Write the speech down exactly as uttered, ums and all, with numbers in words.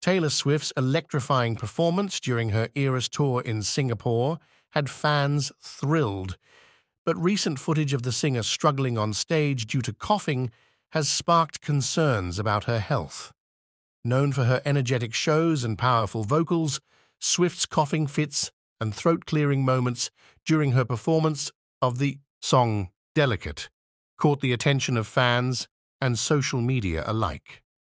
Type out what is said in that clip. Taylor Swift's electrifying performance during her Eras tour in Singapore had fans thrilled, but recent footage of the singer struggling on stage due to coughing has sparked concerns about her health. Known for her energetic shows and powerful vocals, Swift's coughing fits and throat-clearing moments during her performance of the song Delicate caught the attention of fans and social media alike.